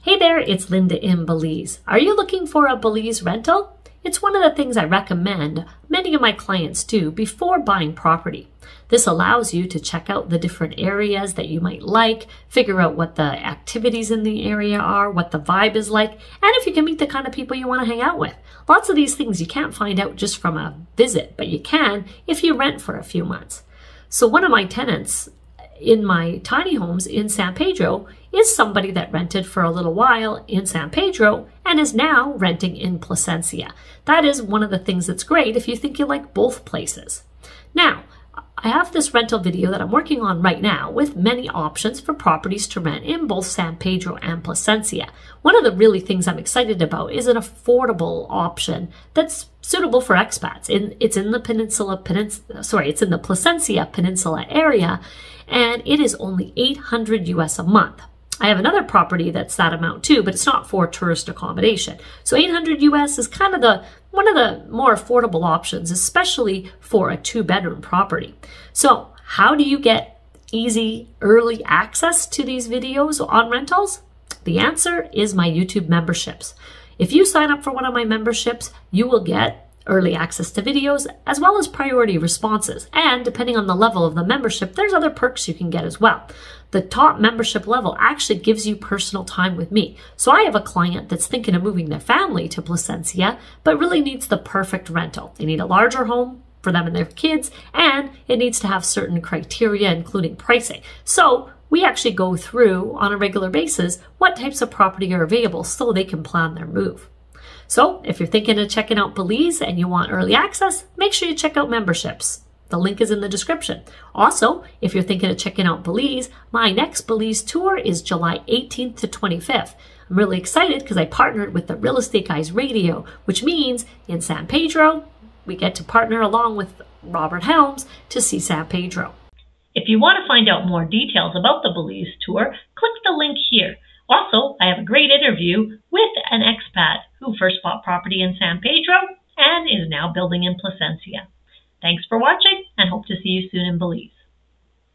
Hey there, it's Linda in Belize. Are you looking for a Belize rental? It's one of the things I recommend many of my clients do before buying property. This allows you to check out the different areas that you might like, figure out what the activities in the area are, what the vibe is like, and if you can meet the kind of people you want to hang out with. Lots of these things you can't find out just from a visit, but you can if you rent for a few months. So one of my tenants in my tiny homes in San Pedro is somebody that rented for a little while in San Pedro and is now renting in Placencia. That is one of the things that's great if you think you like both places. Now, I have this rental video that I'm working on right now with many options for properties to rent in both San Pedro and Placencia. One of the really things I'm excited about is an affordable option that's suitable for expats. It's in the Placencia Peninsula area, and it is only $800 US a month. I have another property that's that amount too, but it's not for tourist accommodation. So $800 US is kind of one of the more affordable options, especially for a two-bedroom property. So how do you get easy early access to these videos on rentals? The answer is my YouTube memberships. If you sign up for one of my memberships, you will get early access to videos, as well as priority responses. And depending on the level of the membership, there's other perks you can get as well. The top membership level actually gives you personal time with me. So I have a client that's thinking of moving their family to Placencia, but really needs the perfect rental. They need a larger home for them and their kids, and it needs to have certain criteria, including pricing. So we actually go through on a regular basis what types of property are available so they can plan their move. So if you're thinking of checking out Belize and you want early access, make sure you check out memberships. The link is in the description. Also, if you're thinking of checking out Belize, my next Belize tour is July 18th to 25th. I'm really excited because I partnered with the Real Estate Guys Radio, which means in San Pedro, we get to partner along with Robert Helms to see San Pedro. If you want to find out more details about the Belize tour, click the link here. Also, I have a great interview with an expat who first bought property in San Pedro and is now building in Placencia. Thanks for watching and hope to see you soon in Belize.